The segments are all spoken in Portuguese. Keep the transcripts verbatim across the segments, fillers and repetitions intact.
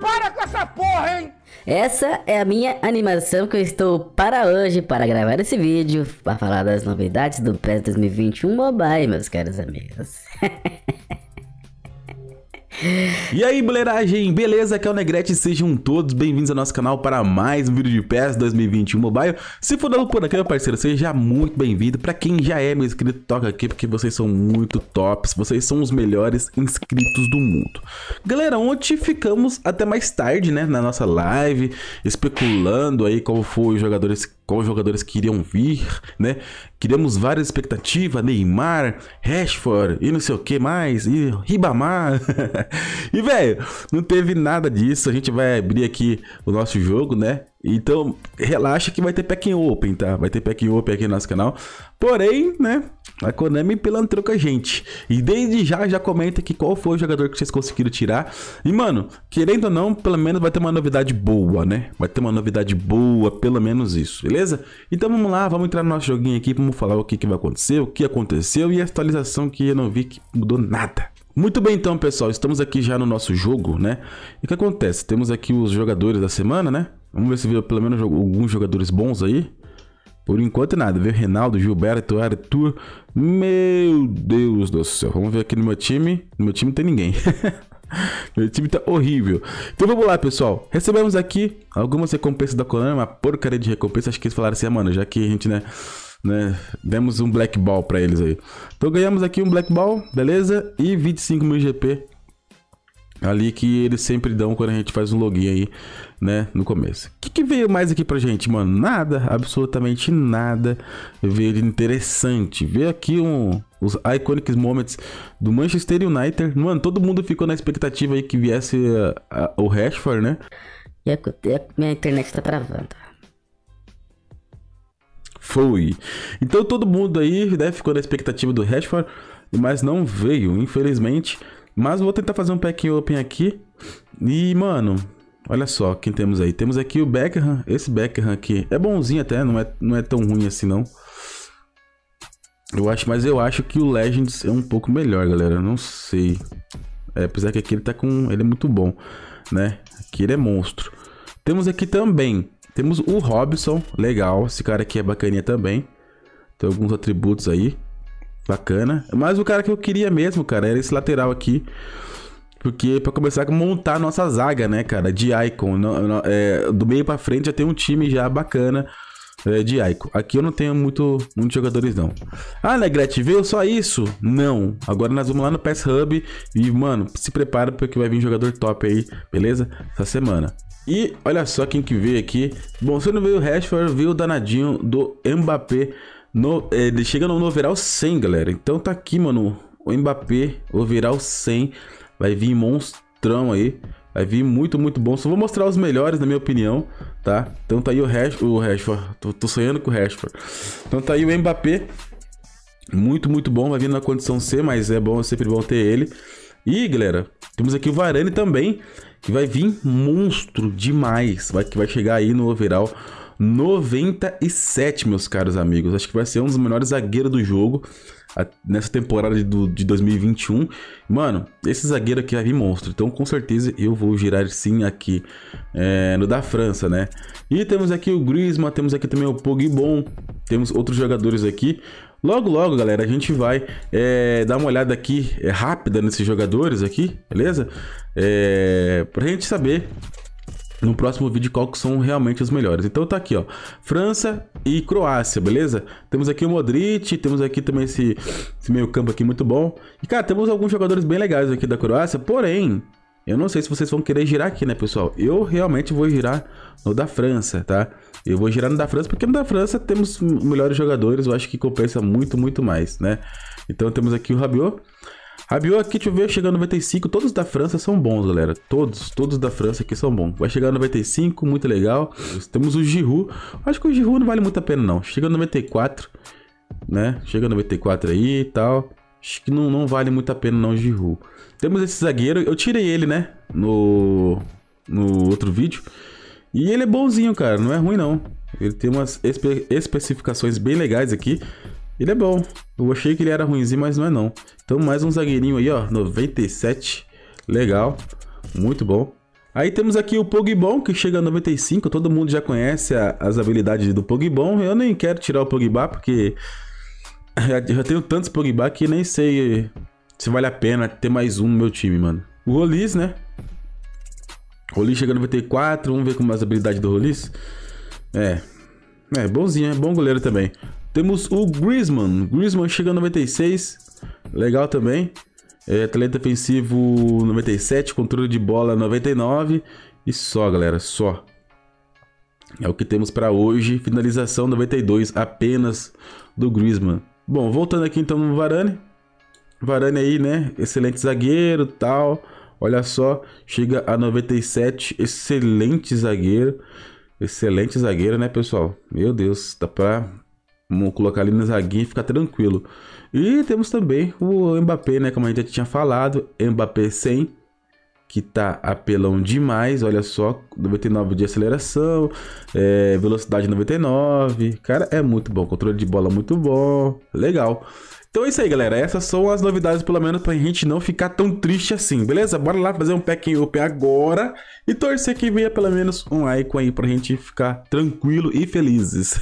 Para com essa porra, hein? Essa é a minha animação que eu estou para hoje, para gravar esse vídeo, para falar das novidades do PES dois mil e vinte e um Mobile, meus caros amigos. E aí, boleiragem, beleza? Aqui é o Negrete, sejam todos bem-vindos ao nosso canal para mais um vídeo de PES dois mil e vinte e um Mobile. Se for novo por aqui, meu parceiro, seja muito bem-vindo. Para quem já é meu inscrito, toca aqui porque vocês são muito tops, vocês são os melhores inscritos do mundo. Galera, ontem ficamos até mais tarde, né, na nossa live, especulando aí qual foi os jogadores, quais jogadores queriam vir, né? Criamos várias expectativas, Neymar, Rashford e não sei o que mais, e Ribamar. E, velho, não teve nada disso. A gente vai abrir aqui o nosso jogo, né? Então, relaxa que vai ter Pack Open, tá? Vai ter Pack Open aqui no nosso canal. Porém, né? A Konami pilantrou com a gente. E desde já, já comenta aqui qual foi o jogador que vocês conseguiram tirar. E, mano, querendo ou não, pelo menos vai ter uma novidade boa, né? Vai ter uma novidade boa, pelo menos isso, beleza? Então, vamos lá, vamos entrar no nosso joguinho aqui. Vamos falar o que, que vai acontecer, o que aconteceu e a atualização que eu não vi que mudou nada. Muito bem, então, pessoal, estamos aqui já no nosso jogo, né? E o que acontece? Temos aqui os jogadores da semana, né? Vamos ver se veio pelo menos alguns jogadores bons aí. Por enquanto nada, veio Reinaldo, Gilberto, Arthur. Meu Deus do céu, vamos ver aqui no meu time. No meu time não tem ninguém. Meu time tá horrível. Então vamos lá, pessoal, recebemos aqui algumas recompensas da Konami, uma porcaria de recompensa. Acho que eles falaram assim, ah, mano, já que a gente, né... Né? Demos um black ball pra eles aí. Então ganhamos aqui um black ball, beleza? E vinte e cinco mil G P ali que eles sempre dão quando a gente faz um login aí, né? No começo. O que, que veio mais aqui pra gente, mano? Nada, absolutamente nada. Veio de interessante. Veio aqui um, os Iconic Moments do Manchester United. Mano, todo mundo ficou na expectativa aí que viesse a, a, o Rashford, né? E a, minha internet tá travando. Foi. Então todo mundo aí, né, ficou na expectativa do Rashford, mas não veio, infelizmente. Mas vou tentar fazer um pack open aqui. E, mano, olha só quem temos aí. Temos aqui o Beckham. Esse Beckham aqui é bonzinho até, não é, não é tão ruim assim, não. Eu acho, mas eu acho que o Legends é um pouco melhor, galera. Eu não sei. É, apesar que aqui ele tá com... Ele é muito bom, né? Aqui ele é monstro. Temos aqui também... Temos o Robson, legal, esse cara aqui é bacaninha também. Tem alguns atributos aí, bacana. Mas o cara que eu queria mesmo, cara, era esse lateral aqui. Porque pra começar a montar a nossa zaga, né, cara, de Icon. Não, não, é, do meio pra frente já tem um time já bacana é, de Icon. Aqui eu não tenho muito, muitos jogadores, não. Ah, Negrete, veio só isso? Não. Agora nós vamos lá no P E S Hub e, mano, se prepara porque vai vir jogador top aí, beleza? Essa semana. E olha só quem que veio aqui. Bom, se não veio o Rashford, veio o danadinho do Mbappé. No, ele chega no overall cem, galera. Então tá aqui, mano, o Mbappé, overall cem. Vai vir monstrão aí. Vai vir muito, muito bom. Só vou mostrar os melhores, na minha opinião, tá? Então tá aí o Rashford. O Rashford. Tô, tô sonhando com o Rashford. Então tá aí o Mbappé. Muito, muito bom. Vai vir na condição C, mas é bom, é sempre bom ter ele. E, galera, temos aqui o Varane também. Que vai vir monstro demais, vai, que vai chegar aí no overall noventa e sete, meus caros amigos. Acho que vai ser um dos melhores zagueiros do jogo a, nessa temporada de, do, de dois mil e vinte e um. Mano, esse zagueiro aqui vai vir monstro, então com certeza eu vou girar sim aqui é, no da França, né? E temos aqui o Griezmann, temos aqui também o Pogba, temos outros jogadores aqui. Logo, logo, galera, a gente vai é, dar uma olhada aqui é, rápida nesses jogadores aqui, beleza? É, pra gente saber no próximo vídeo qual que são realmente os melhores. Então tá aqui, ó, França e Croácia, beleza? Temos aqui o Modric, temos aqui também esse, esse meio campo aqui muito bom. E, cara, temos alguns jogadores bem legais aqui da Croácia, porém... Eu não sei se vocês vão querer girar aqui, né, pessoal? Eu realmente vou girar no da França, tá? Eu vou girar no da França, porque no da França temos melhores jogadores. Eu acho que compensa muito, muito mais, né? Então temos aqui o Rabiot. Rabiot aqui, deixa eu ver, chegando a noventa e cinco. Todos da França são bons, galera. Todos, todos da França aqui são bons. Vai chegar a noventa e cinco, muito legal. Temos o Giroud. Acho que o Giroud não vale muito a pena, não. Chega a noventa e quatro. né? Chega a noventa e quatro aí e tal. Acho que não, não vale muito a pena não, Giroud. Temos esse zagueiro, eu tirei ele, né? No, no outro vídeo. E ele é bonzinho, cara, não é ruim não. Ele tem umas espe especificações bem legais aqui. Ele é bom. Eu achei que ele era ruimzinho, mas não é não. Então mais um zagueirinho aí, ó, noventa e sete. Legal, muito bom. Aí temos aqui o Pogba, que chega a noventa e cinco. Todo mundo já conhece a, as habilidades do Pogba. Eu nem quero tirar o Pogba, porque já, já tenho tantos Pogba que nem sei se vale a pena ter mais um no meu time, mano. O Rolis, né? Rolis chega a noventa e quatro. Vamos ver como é as habilidades do Rolis. É, é bonzinho, é bom goleiro também. Temos o Griezmann. Griezmann chega a noventa e seis. Legal também. É, talento defensivo noventa e sete, controle de bola noventa e nove e só, galera, só. É o que temos para hoje, finalização noventa e dois apenas do Griezmann. Bom, voltando aqui então no Varane. Varane aí, né? Excelente zagueiro, tal. Olha só, chega a noventa e sete, excelente zagueiro. Excelente zagueiro, né, pessoal? Meu Deus, dá para vamos colocar ali na zaguinha e ficar tranquilo. E temos também o Mbappé, né? Como a gente já tinha falado. Mbappé cem, que tá apelão demais. Olha só, noventa e nove de aceleração, é, velocidade noventa e nove. Cara, é muito bom. Controle de bola muito bom. Legal. Então é isso aí, galera. Essas são as novidades, pelo menos, pra gente não ficar tão triste assim, beleza? Bora lá fazer um pack up agora e torcer que venha pelo menos um icon aí pra gente ficar tranquilo e felizes.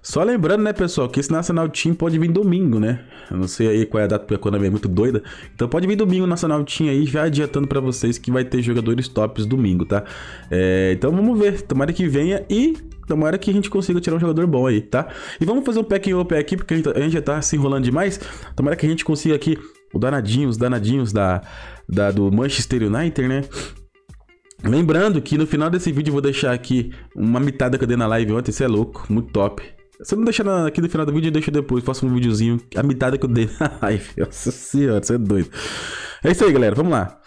Só lembrando, né, pessoal, que esse Nacional Team pode vir domingo, né? Eu não sei aí qual é a data, porque a Konami é muito doida. Então pode vir domingo o Nacional Team aí, já adiantando pra vocês que vai ter jogadores tops domingo, tá? É, então vamos ver, tomara que venha e tomara que a gente consiga tirar um jogador bom aí, tá? E vamos fazer um pack up aqui, porque a gente, a gente já tá se enrolando demais. Tomara que a gente consiga aqui o danadinho, os danadinhos da, da, do Manchester United, né? Lembrando que no final desse vídeo eu vou deixar aqui uma mitada que eu dei na live ontem, isso é louco, muito top. Se eu não deixar aqui no final do vídeo, eu deixo depois, faço um videozinho, a mitada que eu dei na live. Nossa senhora, você é doido. É isso aí, galera, vamos lá.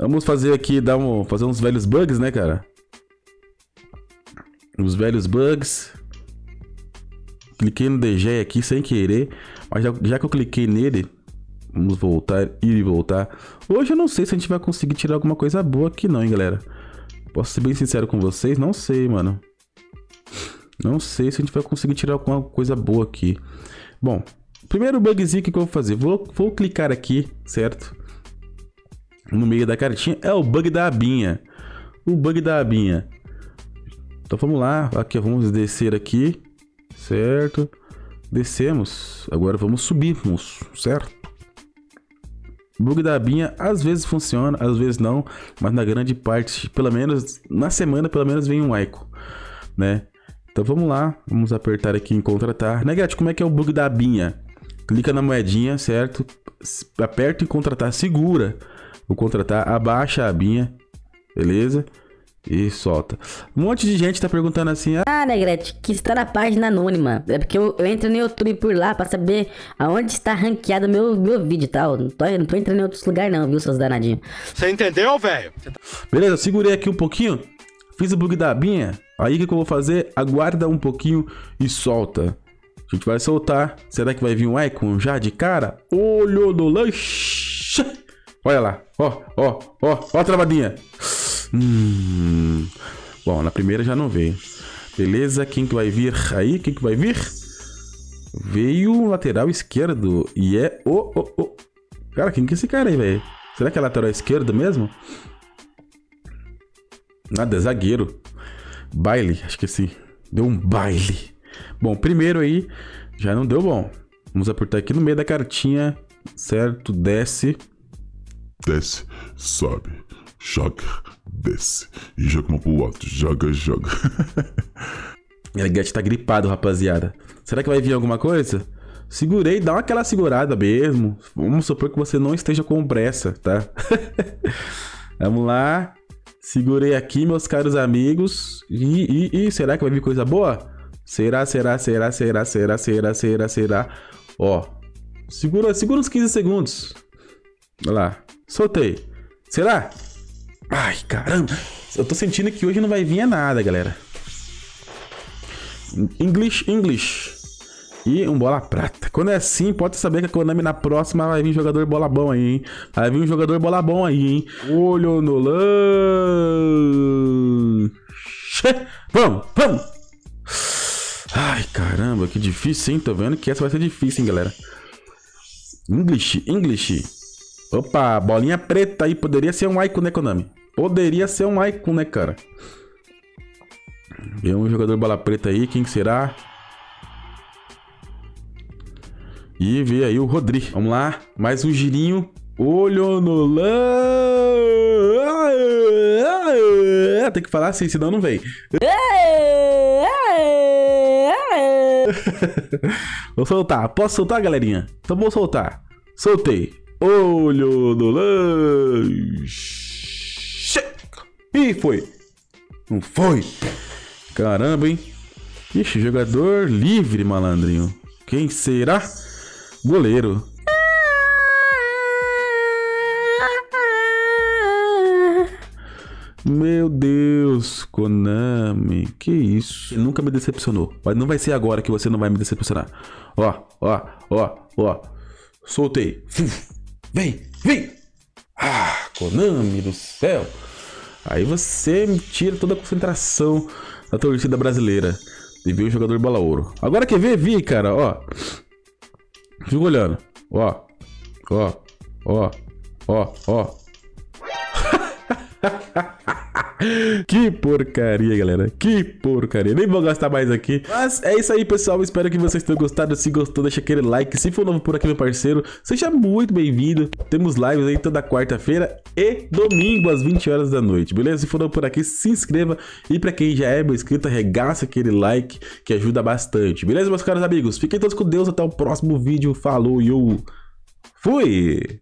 Vamos fazer aqui, dar um, fazer uns velhos bugs, né, cara? Os velhos bugs. Cliquei no D G aqui sem querer, mas já, já que eu cliquei nele, vamos voltar, ir e voltar. Hoje eu não sei se a gente vai conseguir tirar alguma coisa boa aqui não, hein, galera. Posso ser bem sincero com vocês, não sei, mano. Não sei se a gente vai conseguir tirar alguma coisa boa aqui. Bom, primeiro bugzinho que eu vou fazer. Vou, vou clicar aqui, certo? No meio da cartinha. É o bug da abinha. O bug da abinha. Então vamos lá. Aqui, vamos descer aqui. Certo? Descemos. Agora vamos subir, certo? Bug da abinha às vezes funciona, às vezes não. Mas na grande parte, pelo menos na semana, pelo menos vem um icon, né? Então vamos lá, vamos apertar aqui em contratar. Negrete, como é que é o bug da abinha? Clica na moedinha, certo? Aperta em contratar, segura o contratar, abaixa a abinha, beleza? E solta. Um monte de gente tá perguntando assim... Ah, Negrete, que está na página anônima. É porque eu, eu entro no YouTube por lá pra saber aonde está ranqueado o meu, meu vídeo e tal. Não tô, não tô entrando em outros lugares não, viu, seus danadinhos? Você entendeu, velho? Tá... Beleza, eu segurei aqui um pouquinho. Fiz o bug da abinha. Aí o que, que eu vou fazer? Aguarda um pouquinho e solta. A gente vai soltar. Será que vai vir um icon já de cara? Olho do lanche. Olha lá. Ó, ó, ó. Ó a travadinha. Hum. Bom, na primeira já não veio. Beleza. Quem que vai vir aí? Quem que vai vir? Veio o lateral esquerdo. E é o... Oh, oh, oh. Cara, quem que é esse cara aí, velho? Será que é lateral esquerdo mesmo? Nada, é zagueiro. Baile, acho que sim. Deu um baile. Bom, primeiro aí, já não deu bom. Vamos apertar aqui no meio da cartinha, certo? Desce. Desce, sobe, joga, desce. E joga uma pro alto, joga, joga. A Get tá gripado, rapaziada. Será que vai vir alguma coisa? Segurei, dá aquela segurada mesmo. Vamos supor que você não esteja com pressa, tá? Vamos lá. Segurei aqui, meus caros amigos. E, e, e será que vai vir coisa boa? Será, será, será, será, será, será, será, será. Ó, segura, segura uns quinze segundos. Olha lá, soltei. Será? Ai, caramba. Eu tô sentindo que hoje não vai vir nada, galera. English, English. E um bola prata. Quando é assim, pode saber que a Konami na próxima vai vir jogador bola bom aí, hein? Vai vir um jogador bola bom aí, hein? Olho no lanche. Vamos, vamos. Ai, caramba, que difícil, hein? Tô vendo que essa vai ser difícil, hein, galera? English, English. Opa, bolinha preta aí. Poderia ser um Icon, né, Konami? Poderia ser um Icon, né, cara? Vem um jogador bola preta aí. Quem será? E vê aí o Rodri. Vamos lá. Mais um girinho. Olho no lã. Tem que falar assim, senão não vem. Vou soltar. Posso soltar, galerinha? Então vou soltar. Soltei. Olho no lanche. E foi. Não foi. Caramba, hein? Ixi, jogador livre, malandrinho. Quem será? Goleiro. Meu Deus, Konami. Que isso? Ele nunca me decepcionou. Mas não vai ser agora que você não vai me decepcionar. Ó, ó, ó, ó. Soltei. Vem, vem. Ah, Konami do céu. Aí você me tira toda a concentração da torcida brasileira. E viu o jogador bola ouro. Agora quer ver? Vi, cara, ó. Fico olhando. Ó, ó, ó, ó, ó. Que porcaria, galera. Que porcaria. Nem vou gastar mais aqui. Mas é isso aí, pessoal. Espero que vocês tenham gostado. Se gostou, deixa aquele like. Se for novo por aqui, meu parceiro, seja muito bem-vindo. Temos lives aí toda quarta-feira e domingo às vinte horas da noite, beleza? Se for novo por aqui, se inscreva. E pra quem já é meu inscrito, arregaça aquele like, que ajuda bastante, beleza, meus caros amigos? Fiquem todos com Deus. Até o próximo vídeo. Falou e eu fui!